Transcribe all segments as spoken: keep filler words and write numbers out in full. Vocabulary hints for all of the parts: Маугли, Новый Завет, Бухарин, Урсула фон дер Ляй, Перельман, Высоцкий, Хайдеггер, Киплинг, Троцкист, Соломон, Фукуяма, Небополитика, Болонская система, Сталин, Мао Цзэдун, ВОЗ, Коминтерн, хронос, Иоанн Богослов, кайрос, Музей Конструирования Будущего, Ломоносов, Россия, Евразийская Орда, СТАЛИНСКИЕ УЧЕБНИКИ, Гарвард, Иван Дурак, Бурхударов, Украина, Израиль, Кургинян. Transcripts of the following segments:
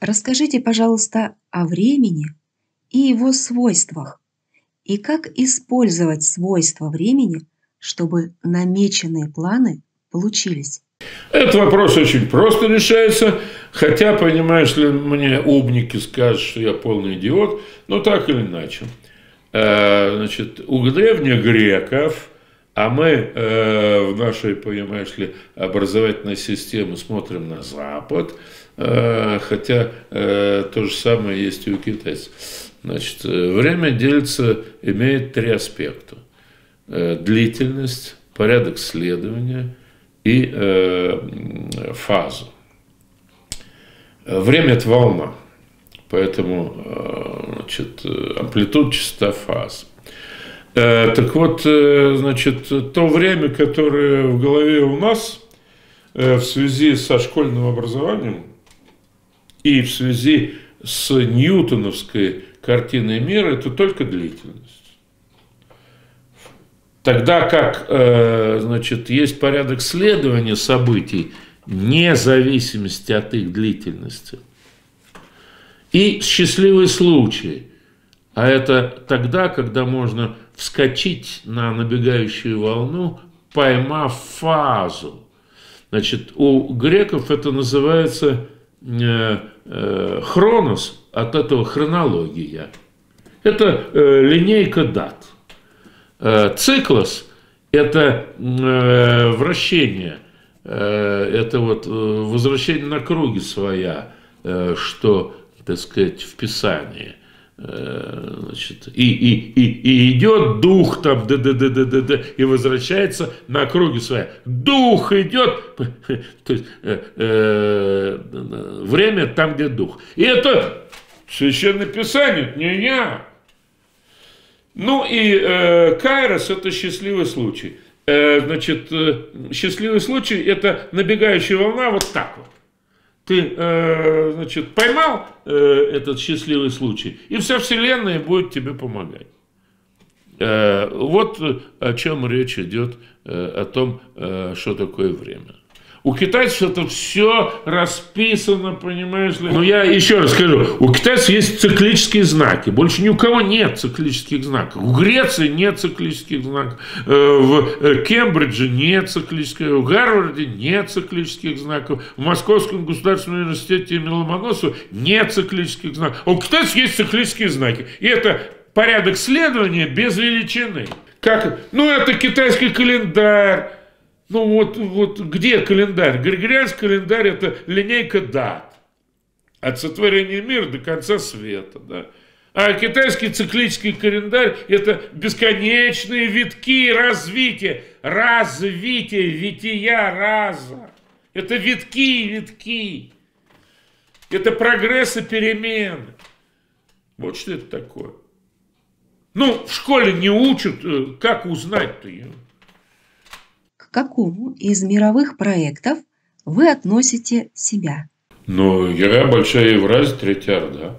Расскажите, пожалуйста, о времени и его свойствах, и как использовать свойства времени, чтобы намеченные планы получились. Этот вопрос очень просто решается, хотя, понимаешь ли, мне умники скажут, что я полный идиот, но так или иначе. Значит, у древнегреков, а мы в нашей, понимаешь ли, образовательной системе смотрим на Запад, хотя то же самое есть и у китайцев. Значит, время делится, имеет три аспекта. Длительность, порядок следования и э, фазу. Время – это волна, поэтому значит, амплитуда, частота, фаза. Э, так вот, значит, то время, которое в голове у нас э, в связи со школьным образованием и в связи с ньютоновской картиной мира – это только длительность. Тогда как, значит, есть порядок следования событий, вне зависимости от их длительности. И счастливый случай. А это тогда, когда можно вскочить на набегающую волну, поймав фазу. Значит, у греков это называется хронос, от этого хронология. Это линейка дат. Циклос – это вращение, это вот возвращение на круги своя, что, так сказать, в Писании. Значит, и, и, и, и идет дух там, да, да, да, да, да, да, и возвращается на круги своя. Дух идет, то есть, э, э, время там, где дух. И это Священное Писание, не я. Ну и э, кайрос – это счастливый случай. Э, значит, э, счастливый случай – это набегающая волна вот так вот. Ты, э, значит, поймал э, этот счастливый случай, и вся Вселенная будет тебе помогать. Э, вот о чем речь идет, э, о том, э, что такое время. У китайцев это все расписано, понимаешь ли. Но я еще раз скажу, у китайцев есть циклические знаки. Больше ни у кого нет циклических знаков. У Греции нет циклических знаков. В Кембридже нет циклических знаков. В Гарварде нет циклических знаков. В Московском государственном университете имени Ломоносова нет циклических знаков. У китайцев есть циклические знаки. И это порядок следования без величины. Как? Ну, это китайский календарь. Ну вот, вот где календарь? Григорианский календарь – это линейка дат. От сотворения мира до конца света. Да? А китайский циклический календарь – это бесконечные витки развития. Развитие, вития, раза. Это витки, витки. Это прогресс и перемены. Вот что это такое. Ну, в школе не учат, как узнать-то ее. К какому из мировых проектов вы относите себя? Ну, я Большая Евразия, Третья Орда.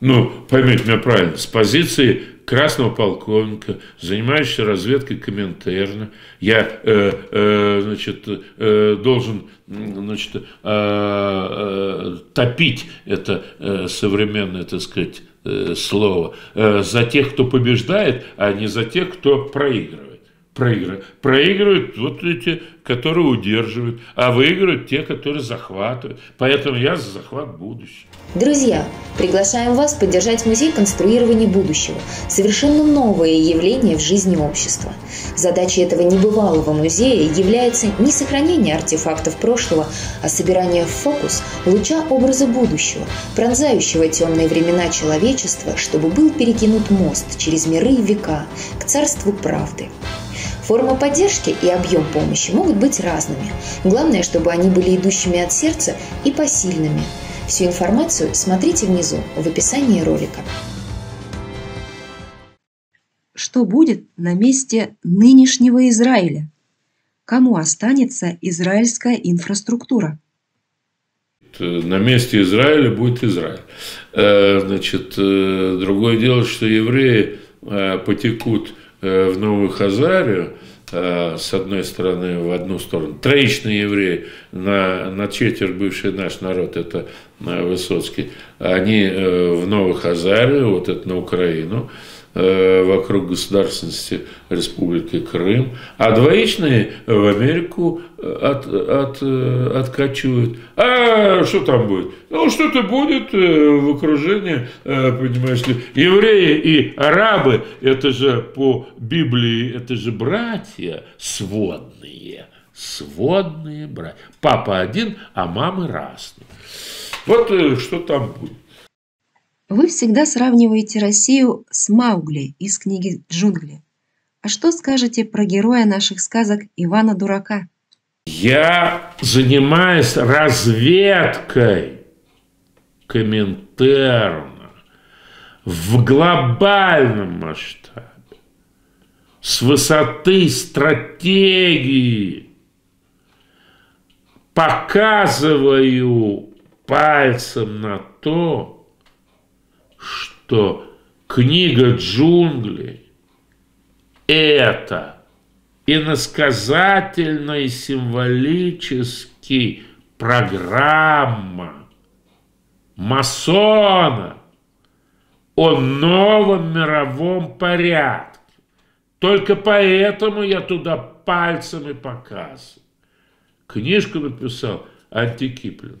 Ну, поймите меня правильно, с позиции красного полковника, занимающегося разведкой Коминтерна, я э, э, значит, э, должен значит, э, э, топить это э, современное, так сказать, э, слово э, за тех, кто побеждает, а не за тех, кто проигрывает. Проигрывают. Проигрывают вот эти, которые удерживают, а выигрывают те, которые захватывают. Поэтому я за захват будущего. Друзья, приглашаем вас поддержать Музей конструирования будущего. Совершенно новое явление в жизни общества. Задачей этого небывалого музея является не сохранение артефактов прошлого, а собирание в фокус луча образа будущего, пронзающего темные времена человечества, чтобы был перекинут мост через миры и века к царству правды. Форма поддержки и объем помощи могут быть разными. Главное, чтобы они были идущими от сердца и посильными. Всю информацию смотрите внизу, в описании ролика. Что будет на месте нынешнего Израиля? Кому останется израильская инфраструктура? На месте Израиля будет Израиль. Значит, другое дело, что евреи потекут в Новую Хазарию, с одной стороны в одну сторону. Троичные евреи, на, на четверть бывший наш народ, это Высоцкий, они в Новых Азарах, вот это на Украину, вокруг государственности Республики Крым, а двоичные в Америку от, от, откачивают. А что там будет? Ну, что-то будет в окружении, понимаешь ли. Евреи и арабы, это же по Библии, это же братья сводные. Сводные братья. Папа один, а мамы разные. Вот что там будет. Вы всегда сравниваете Россию с Маугли из книги «Джунгли». А что скажете про героя наших сказок Ивана Дурака? Я занимаюсь разведкой Коминтерна в глобальном масштабе, с высоты стратегии. Показываю пальцем на то, что книга «Джунглей» – это иносказательно и символически программа масона о новом мировом порядке. Только поэтому я туда пальцами показываю. Книжку написал антикиплинг.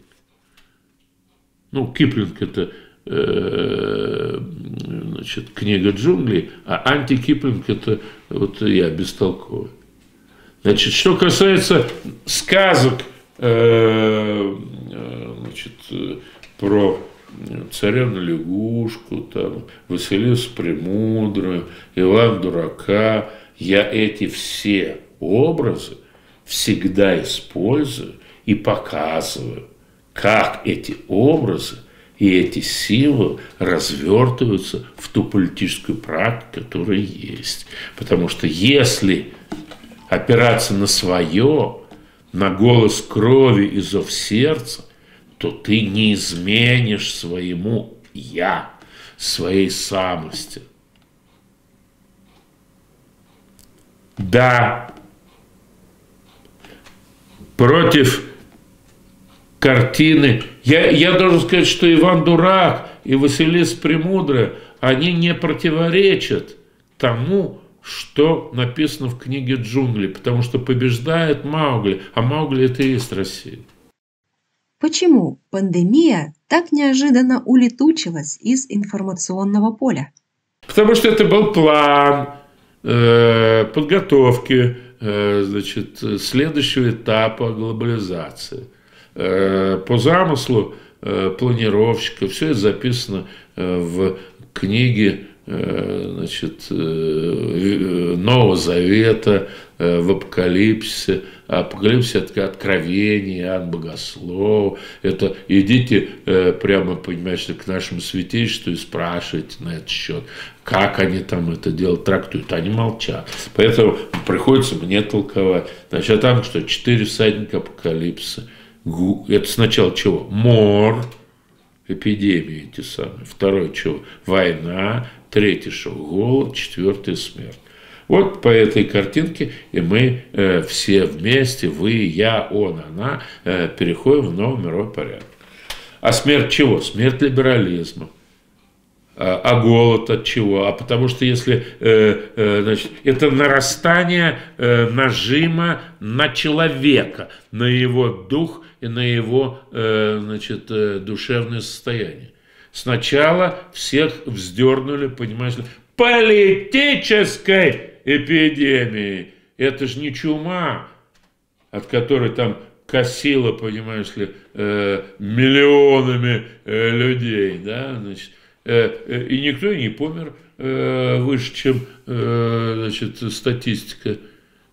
Ну, Киплинг – это... Значит, книга «Джунглей», а антикиплинг — это вот я бестолковый. Значит, что касается сказок, значит, про царевну лягушку, там, Василису Премудрую, Ивана Дурака, я эти все образы всегда использую и показываю, как эти образы и эти силы развертываются в ту политическую практику, которая есть. Потому что если опираться на свое, на голос крови и зов сердца, то ты не изменишь своему «я», своей самости. Да, против картины. Я, я должен сказать, что Иван Дурак и Василиса Премудрая, они не противоречат тому, что написано в книге «Джунгли», потому что побеждает Маугли, а Маугли – это и есть Россия. Почему пандемия так неожиданно улетучилась из информационного поля? Потому что это был план э, подготовки э, значит, следующего этапа глобализации. По замыслу планировщика, все это записано в книге, значит, Нового Завета, в Апокалипсисе. Апокалипсис – это откровение, Иоанн Богослов. Это идите прямо, понимаешь, к нашему святейшеству и спрашивайте на этот счет, как они там это дело трактуют. Они молчат. Поэтому приходится мне толковать. Значит, а там что? Четыре всадника Апокалипсиса. Это сначала чего? Мор, эпидемии эти самые. Второе чего? Война. Третье что? Голод. Четвертое смерть. Вот по этой картинке и мы э, все вместе, вы, я, он, она, э, переходим в новый мировой порядок. А смерть чего? Смерть либерализма. А, а голод от чего? А потому что если э, э, значит, это нарастание э, нажима на человека, на его дух и на его э, значит, э, душевное состояние. Сначала всех вздернули, понимаешь, политической эпидемией. Это же не чума, от которой там косило, понимаешь ли, э, миллионами э, людей, да, значит. И никто не помер выше, чем, значит, статистика.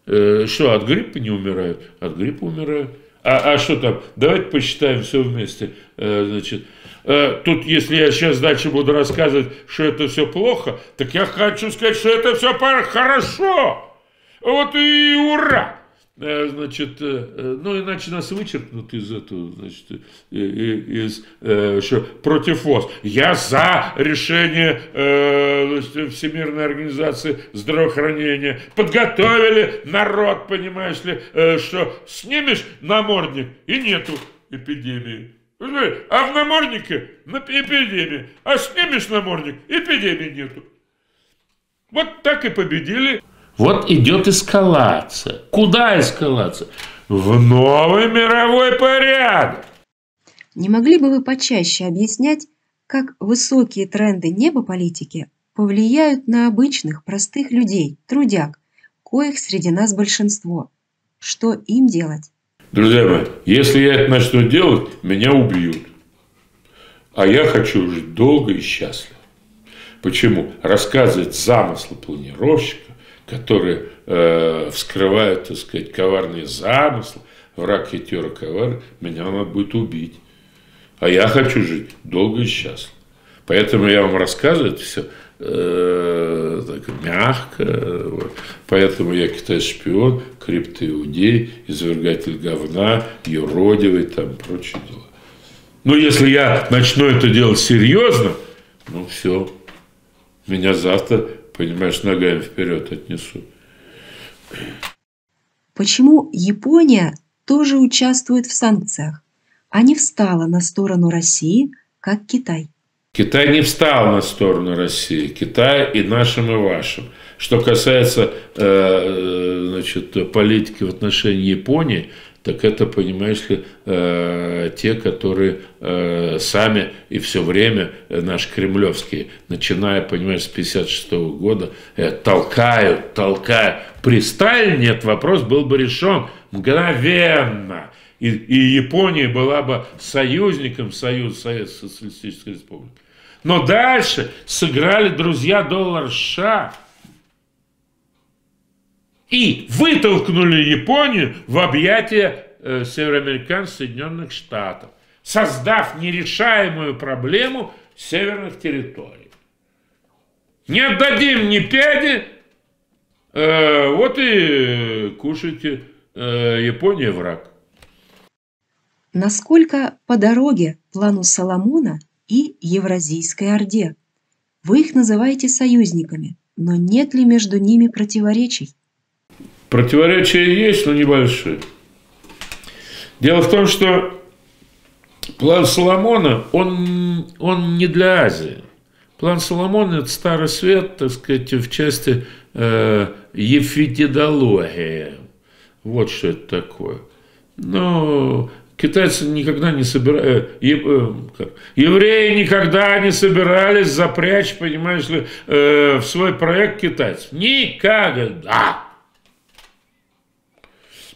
Что, от гриппа не умирают? От гриппа умирают. А, а что там? Давайте посчитаем все вместе. Значит, тут, если я сейчас дальше буду рассказывать, что это все плохо, так я хочу сказать, что это все хорошо. Вот и ура! значит, ну иначе нас вычеркнут из этого, значит, из, еще против ВОЗ. Я за решение, значит, Всемирной организации здравоохранения. Подготовили народ, понимаешь ли, что снимешь намордник и нету эпидемии. А в наморднике эпидемия, а снимешь намордник, эпидемии нету. Вот так и победили. Вот идет эскалация. Куда эскалация? В новый мировой порядок. Не могли бы вы почаще объяснять, как высокие тренды небополитики повлияют на обычных, простых людей, трудяг, коих среди нас большинство? Что им делать? Друзья мои, если я это начну делать, меня убьют. А я хочу жить долго и счастливо. Почему? Рассказывать замыслы планировщика, которые э, вскрывают, так сказать, коварные замыслы, враг хитер ковар, меня надо будет убить. А я хочу жить долго и счастливо. Поэтому я вам рассказываю это все э, так, мягко. Вот. Поэтому я китай-шпион, криптоиудей, извергатель говна, юродивый, там, прочие дела. Но если я начну это делать серьезно, ну все, меня завтра... Понимаешь, ногами вперед отнесу. Почему Япония тоже участвует в санкциях, а не встала на сторону России, как Китай? Китай не встал на сторону России. Китай и нашим, и вашим. Что касается, значит, политики в отношении Японии, так это, понимаешь ли, те, которые сами и все время, наши кремлевские, начиная, понимаешь, с тысяча девятьсот пятьдесят шестого года, толкают, толкают. При Сталине этот вопрос был бы решен мгновенно. И, и Япония была бы союзником Союза Советской Социалистической Республики. Но дальше сыграли друзья доллар США. И вытолкнули Японию в объятия э, североамериканцев Соединенных Штатов, создав нерешаемую проблему северных территорий. Не отдадим ни пяди, э, вот и кушайте, э, Япония враг. Насколько по дороге плану Соломона и Евразийской Орде? Вы их называете союзниками, но нет ли между ними противоречий? Противоречия есть, но небольшие. Дело в том, что план Соломона, он, он не для Азии. План Соломона – это старый свет, так сказать, в части э, ефетидологии. Вот что это такое. Но китайцы никогда не собирались, евреи никогда не собирались запрячь, понимаешь ли, э, в свой проект китайцев. Никогда!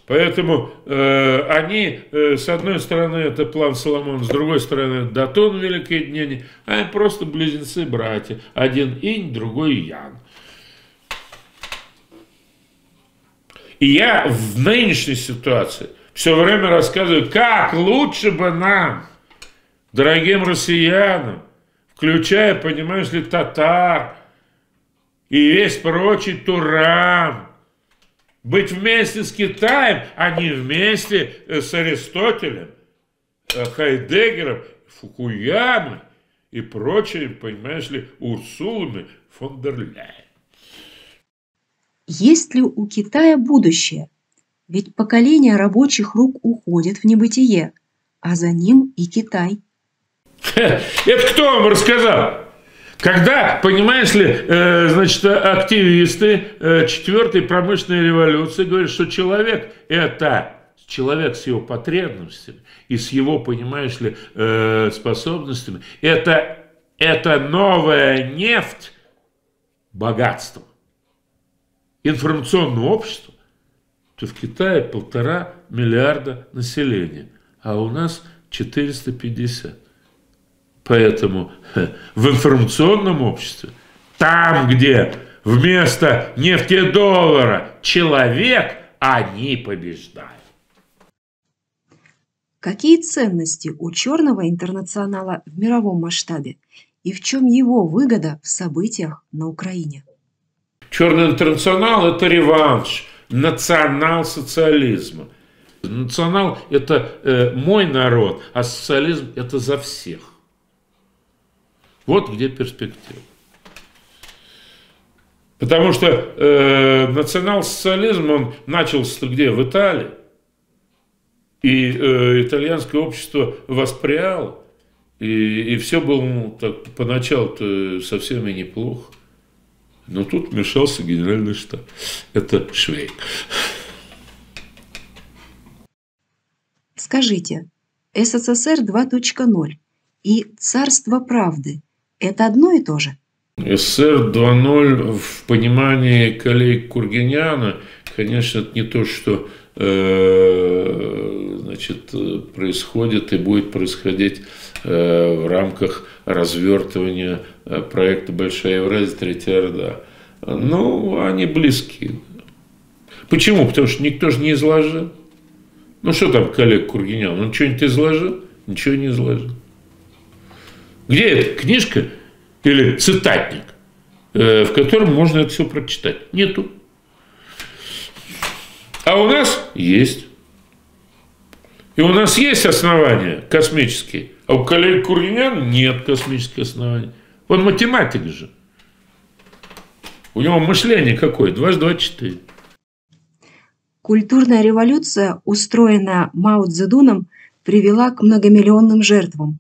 Поэтому э, они, э, с одной стороны, это план Соломона, с другой стороны, это Датон Великое Единение, а они просто близнецы-братья. Один инь, другой ян. И я в нынешней ситуации все время рассказываю, как лучше бы нам, дорогим россиянам, включая, понимаешь ли, татар и весь прочий туран, быть вместе с Китаем, а не вместе с Аристотелем, Хайдеггером, Фукуямой и прочими, понимаешь ли, Урсулами фон дер Ляй. Есть ли у Китая будущее? Ведь поколение рабочих рук уходит в небытие, а за ним и Китай. Это кто вам рассказал? Когда, понимаешь ли, э, значит, активисты э, четвёртой промышленной революции говорят, что человек – это человек с его потребностями и с его, понимаешь ли, э, способностями. Это, это новая нефть богатства, информационного общества. То в Китае полтора миллиарда населения, а у нас четыреста пятьдесят. Поэтому в информационном обществе, там, где вместо нефти доллара человек, они побеждают. Какие ценности у черного интернационала в мировом масштабе? И в чем его выгода в событиях на Украине? Черный интернационал – это реванш. национал-социализма. Национал – это э, мой народ, а социализм – это за всех. Вот где перспектива. Потому что э, национал-социализм, он начался где? В Италии. И э, итальянское общество восприяло, и, и все было, ну, так, поначалу-то совсем и неплохо. Но тут вмешался генеральный штаб. Это Швейк. Скажите, СССР два точка ноль и царство правды – это одно и то же? СССР два ноль в понимании коллег Кургиняна, конечно, это не то, что э, значит, происходит и будет происходить э, в рамках развертывания проекта «Большая Евразия. Третья Орда». Ну, они близки. Почему? Потому что никто же не изложил. Ну, что там коллег Кургинян? Он что-нибудь изложил? Ничего не изложил. Где эта книжка? Или цитатник, в котором можно это все прочитать. Нету. А у нас есть. И у нас есть основания космические. А у коллег Кургинян нет космических оснований. Он математик же. У него мышление какое? дважды два — четыре. Культурная революция, устроенная Мао Цзэдуном, привела к многомиллионным жертвам.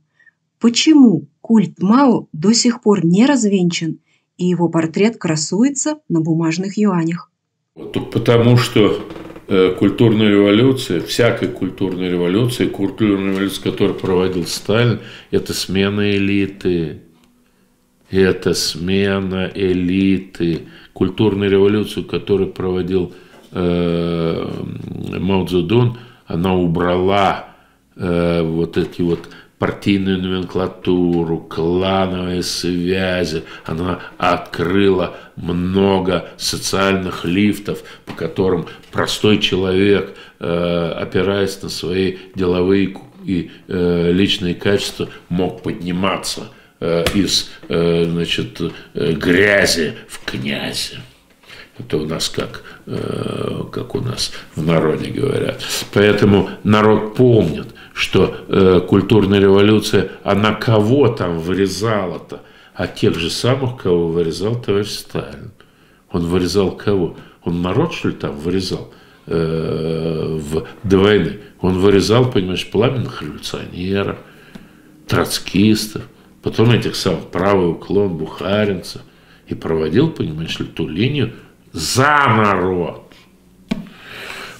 Почему культ Мао до сих пор не развенчан, и его портрет красуется на бумажных юанях? Потому что э, культурная революция, всякая культурная революция, культурная революция, которую проводил Сталин, это смена элиты. Это смена элиты. Культурную революцию, которую проводил э, Мао Цзэдун, она убрала э, вот эти вот... партийную номенклатуру, клановые связи. Она открыла много социальных лифтов, по которым простой человек, опираясь на свои деловые и личные качества, мог подниматься из, значит, грязи в князи. Это у нас как, как у нас в народе говорят. Поэтому народ помнит, что э, культурная революция, она кого там вырезала-то? А тех же самых, кого вырезал товарищ Сталин. Он вырезал кого? Он народ, что ли, там вырезал э, в, до войны? Он вырезал, понимаешь, пламенных революционеров, троцкистов, потом этих самых правый уклон, бухаринцев. И проводил, понимаешь ли, ту линию за народ.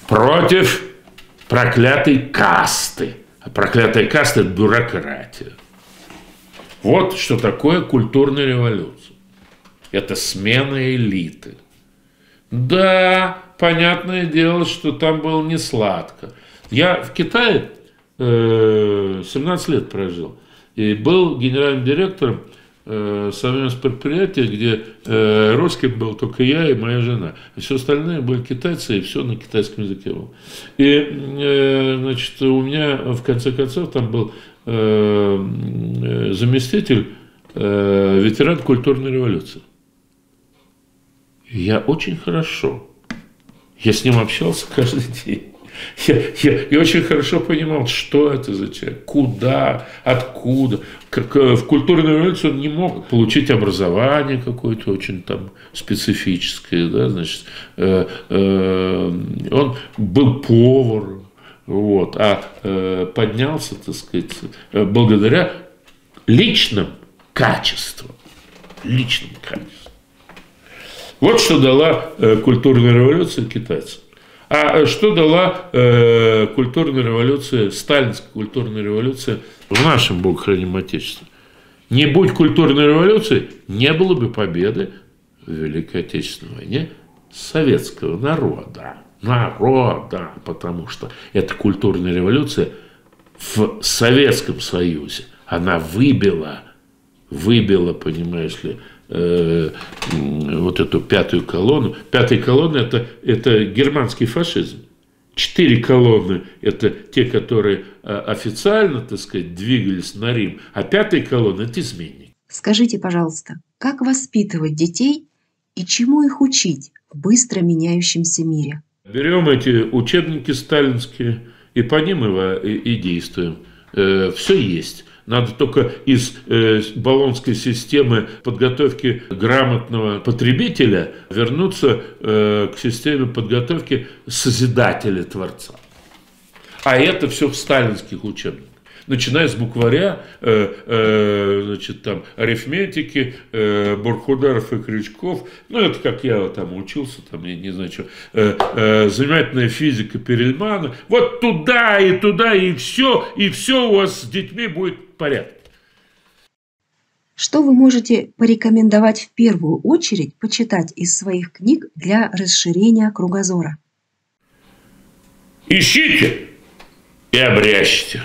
Против проклятой касты. А проклятая каста – это бюрократия. Вот что такое культурная революция. Это смена элиты. Да, понятное дело, что там было не сладко. Я в Китае э, семнадцать лет прожил. И был генеральным директором э, совместного предприятия, где э, русским был только я и моя жена. И все остальные были китайцы, и все на китайском языке было. И, значит, у меня, в конце концов, там был э, заместитель, э, ветеран культурной революции. И я очень хорошо, я с ним общался каждый день. Я, я, я очень хорошо понимал, что это за человек, куда, откуда. Как, в культурную революцию он не мог получить образование какое-то очень там специфическое. Да, значит, э, э, он был поваром, вот, а э, поднялся, так сказать, благодаря личным качествам. Личным качествам. Вот что дала э, культурная революция китайцам. А что дала э, культурная революция, сталинская культурная революция в нашем богохранимом Отечестве? Не будь культурной революции, не было бы победы в Великой Отечественной войне советского народа. Народа, потому что эта культурная революция в Советском Союзе, она выбила, выбила, понимаешь ли, вот эту пятую колонну. Пятая колонна – это, это германский фашизм. Четыре колонны – это те, которые официально, так сказать, двигались на Рим, а пятая колонна – это изменники. Скажите, пожалуйста, как воспитывать детей и чему их учить в быстро меняющемся мире? Берем эти учебники сталинские и по ним его и, и действуем. Э, все есть. Надо только из э, Болонской системы подготовки грамотного потребителя вернуться э, к системе подготовки созидателя творца. А это все в сталинских учебниках. Начиная с букваря, э, э, значит, там, арифметики, э, Бурхударов и Крючков, ну, это как я там учился, там, я не знаю, что, э, э, занимательная физика Перельмана, вот туда и туда, и все, и все у вас с детьми будет в порядке. Что вы можете порекомендовать в первую очередь почитать из своих книг для расширения кругозора? Ищите и обрящите.